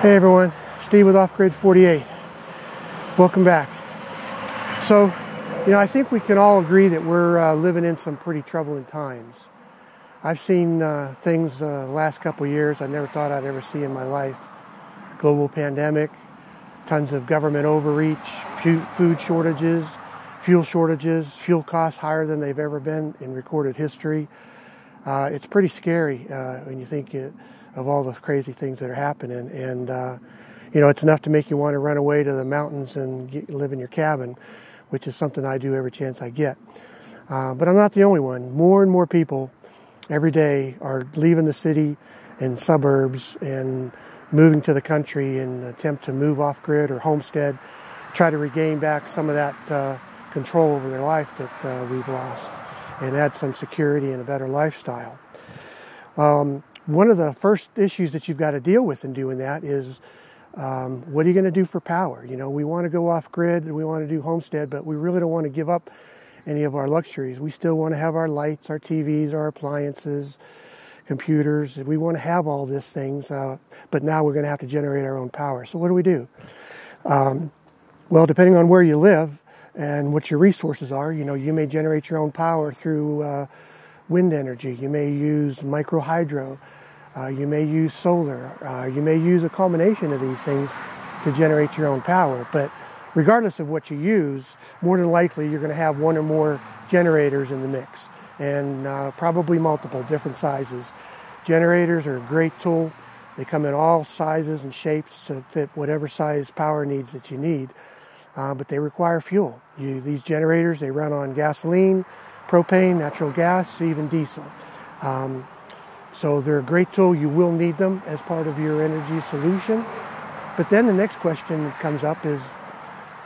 Hey everyone, Steve with Off Grid 48. Welcome back. So, I think we can all agree that we're living in some pretty troubling times. I've seen things the last couple years I never thought I'd ever see in my life. Global pandemic, tons of government overreach, food shortages, fuel costs higher than they've ever been in recorded history. It's pretty scary when you think of all the crazy things that are happening, and it's enough to make you want to run away to the mountains and live in your cabin, which is something I do every chance I get. But I'm not the only one. More and more people every day are leaving the city and suburbs and moving to the country in an attempt to move off-grid or homestead, try to regain back some of that control over their life that we've lost, and add some security and a better lifestyle. One of the first issues that you've got to deal with in doing that is what are you going to do for power? We want to go off grid and we want to do homestead, but we really don't want to give up any of our luxuries. We still want to have our lights, our TVs, our appliances, computers. We want to have all these things, but now we're going to have to generate our own power. So what do we do? Well, depending on where you live and what your resources are, you may generate your own power through wind energy. You may use micro hydro. You may use solar. You may use a combination of these things to generate your own power. But regardless of what you use, more than likely you're going to have one or more generators in the mix, and probably multiple different sizes. Generators are a great tool. They come in all sizes and shapes to fit whatever size power needs that you need, but they require fuel. These generators, they run on gasoline, propane, natural gas, even diesel. So they're a great tool. You will need them as part of your energy solution. But then the next question that comes up is,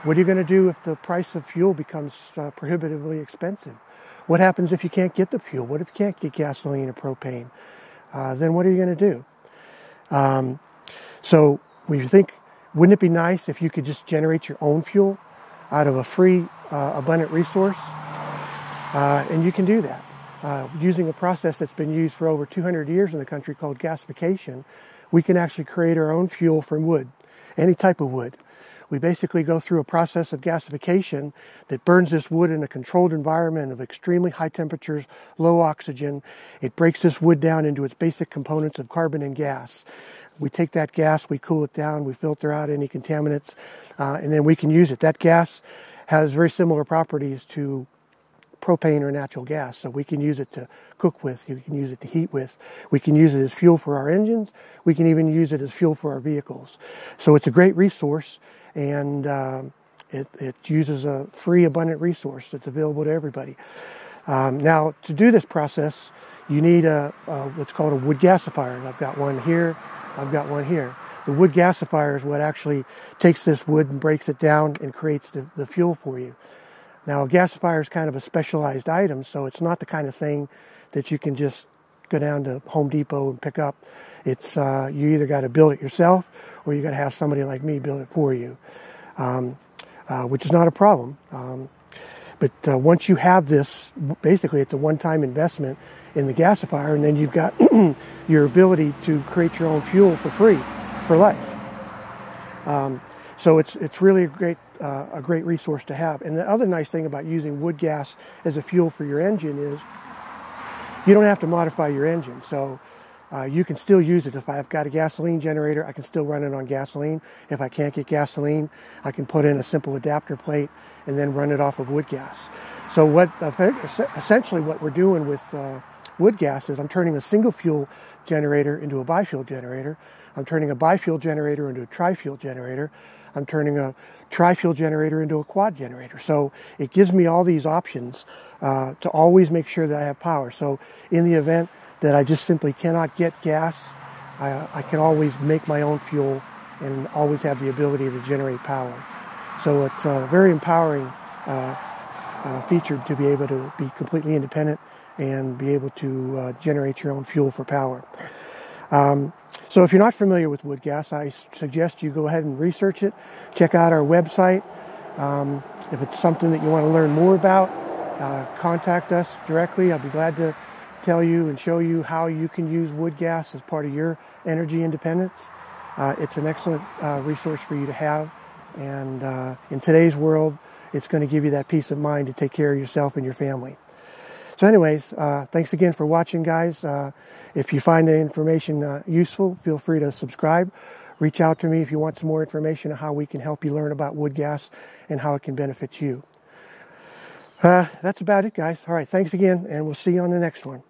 what are you going to do if the price of fuel becomes prohibitively expensive? What happens if you can't get the fuel? What if you can't get gasoline or propane? Then what are you going to do? So when you think, wouldn't it be nice if you could just generate your own fuel out of a free, abundant resource? And you can do that using a process that's been used for over 200 years in the country called gasification. We can actually create our own fuel from wood, any type of wood. We basically go through a process of gasification that burns this wood in a controlled environment of extremely high temperatures, low oxygen. It breaks this wood down into its basic components of carbon and gas. We take that gas, we cool it down, we filter out any contaminants, and then we can use it. That gas has very similar properties to propane or natural gas, so we can use it to cook with, you can use it to heat with, we can use it as fuel for our engines, we can even use it as fuel for our vehicles. So it's a great resource, and it uses a free, abundant resource that's available to everybody. Now, to do this process, you need a what's called a wood gasifier. I've got one here, I've got one here. The wood gasifier is what actually takes this wood and breaks it down and creates the fuel for you. Now, a gasifier is kind of a specialized item, so it's not the kind of thing that you can just go down to Home Depot and pick up. It's you either got to build it yourself, or you got to have somebody like me build it for you, which is not a problem. But once you have this, basically it's a one-time investment in the gasifier, and then you've got your ability to create your own fuel for free for life. So it's really a great resource to have. And the other nice thing about using wood gas as a fuel for your engine is you don't have to modify your engine. So you can still use it. If I've got a gasoline generator, I can still run it on gasoline. If I can't get gasoline, I can put in a simple adapter plate and then run it off of wood gas. So essentially what we're doing with wood gas is I'm turning a single fuel generator into a bi-fuel generator. I'm turning a bi-fuel generator into a tri-fuel generator. I'm turning a tri-fuel generator into a quad generator. So it gives me all these options to always make sure that I have power. So in the event that I just simply cannot get gas, I can always make my own fuel and always have the ability to generate power. So it's a very empowering feature to be able to be completely independent and be able to generate your own fuel for power. So if you're not familiar with wood gas, I suggest you go ahead and research it. Check out our website. If it's something that you want to learn more about, contact us directly. I'll be glad to tell you and show you how you can use wood gas as part of your energy independence. It's an excellent resource for you to have. And in today's world, it's going to give you that peace of mind to take care of yourself and your family. So anyways, thanks again for watching, guys. If you find the information useful, feel free to subscribe. Reach out to me if you want some more information on how we can help you learn about wood gas and how it can benefit you. That's about it, guys. All right, thanks again, and we'll see you on the next one.